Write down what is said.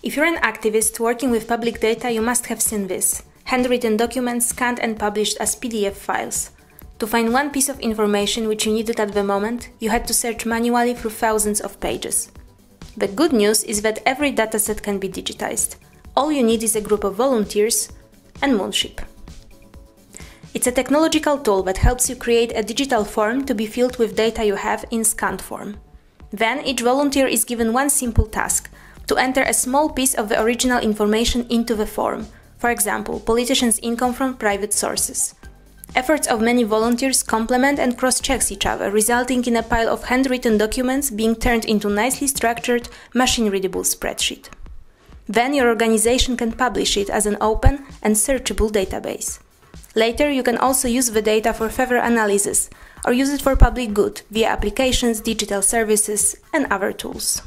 If you're an activist working with public data, you must have seen this. Handwritten documents scanned and published as PDF files. To find one piece of information which you needed at the moment, you had to search manually through thousands of pages. The good news is that every dataset can be digitized. All you need is a group of volunteers and Moonsheep. It's a technological tool that helps you create a digital form to be filled with data you have in scanned form. Then each volunteer is given one simple task, to enter a small piece of the original information into the form, for example, politicians' income from private sources. Efforts of many volunteers complement and cross-check each other, resulting in a pile of handwritten documents being turned into nicely structured, machine-readable spreadsheet. Then your organization can publish it as an open and searchable database. Later, you can also use the data for further analysis or use it for public good via applications, digital services, and other tools.